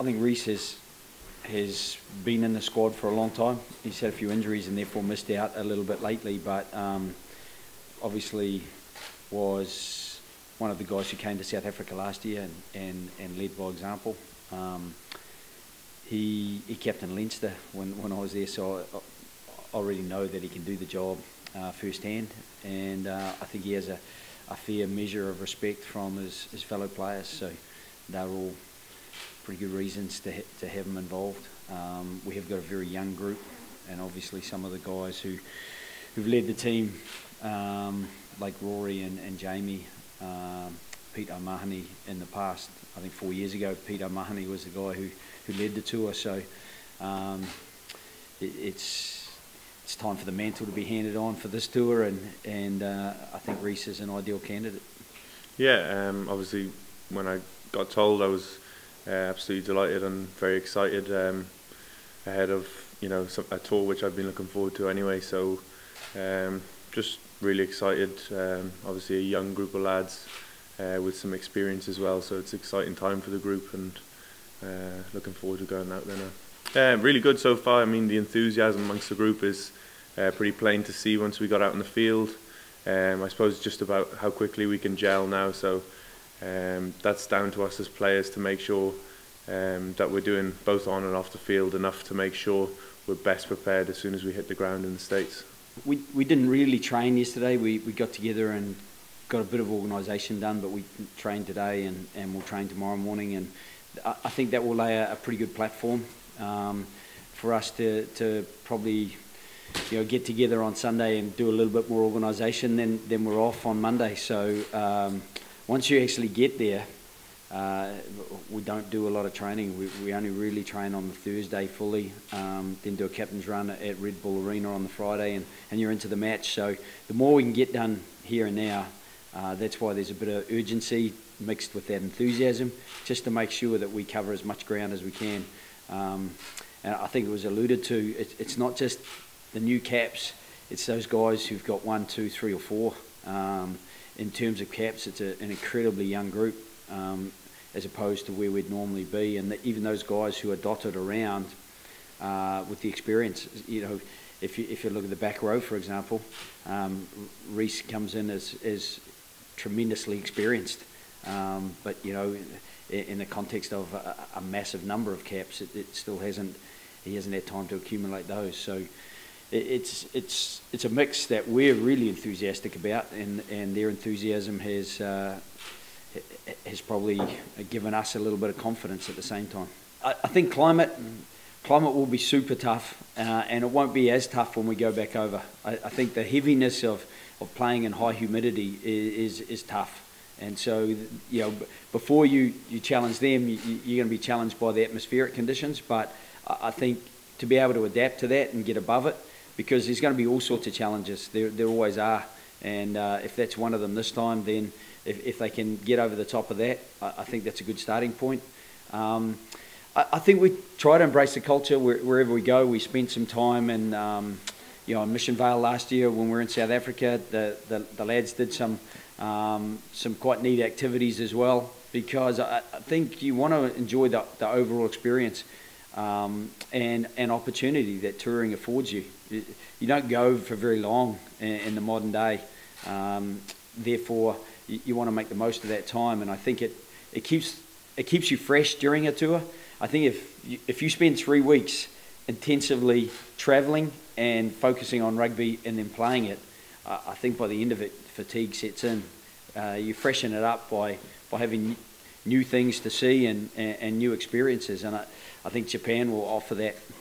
I think Reece has been in the squad for a long time. He's had a few injuries and therefore missed out a little bit lately, but obviously was one of the guys who came to South Africa last year and led by example. He captained Leinster when I was there, so I already know that he can do the job firsthand, and I think he has a fair measure of respect from his fellow players, so they're all pretty good reasons to have him involved. We have got a very young group, and obviously some of the guys who've led the team, like Rory and Jamie, Pete O'Mahony in the past. I think 4 years ago, Pete O'Mahony was the guy who led the tour, so it's time for the mantle to be handed on for this tour, and I think Rhys is an ideal candidate. Yeah, obviously when I got told, I was absolutely delighted and very excited ahead of a tour which I've been looking forward to anyway, so just really excited. Obviously a young group of lads with some experience as well, so it's an exciting time for the group, and looking forward to going out there now. Really good so far. I mean, the enthusiasm amongst the group is pretty plain to see once we got out in the field. I suppose just about how quickly we can gel now, so that's down to us as players to make sure that we're doing both on and off the field enough to make sure we're best prepared as soon as we hit the ground in the States. We didn't really train yesterday. We got together and got a bit of organisation done, but we trained today and we'll train tomorrow morning, and I think that will lay a pretty good platform for us to probably get together on Sunday and do a little bit more organisation. Then we're off on Monday. So once you actually get there, we don't do a lot of training. We only really train on the Thursday fully, then do a captain's run at Red Bull Arena on the Friday, and you're into the match. So the more we can get done here and now, that's why there's a bit of urgency mixed with that enthusiasm, just to make sure that we cover as much ground as we can. And I think it was alluded to, it's not just the new caps, it's those guys who've got 1, 2, 3 or 4. In terms of caps, it's an incredibly young group as opposed to where we'd normally be, and even those guys who are dotted around with the experience. If you look at the back row, for example, Rhys comes in as tremendously experienced. But in the context of a massive number of caps, it still he hasn't had time to accumulate those. So it's a mix that we're really enthusiastic about, and their enthusiasm has probably given us a little bit of confidence at the same time. I think climate will be super tough, and it won't be as tough when we go back over. I think the heaviness of playing in high humidity is tough. And so, before you challenge them, you're going to be challenged by the atmospheric conditions. But I think to be able to adapt to that and get above it, because there's going to be all sorts of challenges. There always are. And if that's one of them this time, then if they can get over the top of that, I think that's a good starting point. I think we try to embrace the culture wherever we go. We spent some time in, in Mission Vale last year when we were in South Africa. The lads did some quite neat activities as well, because I think you want to enjoy the overall experience and an opportunity that touring affords you. You don't go for very long in the modern day, therefore you want to make the most of that time, and I think it keeps you fresh during a tour. I think if you spend 3 weeks intensively travelling and focusing on rugby and then playing it, I think by the end of it, fatigue sets in. You freshen it up by having new things to see and new experiences, and I think Japan will offer that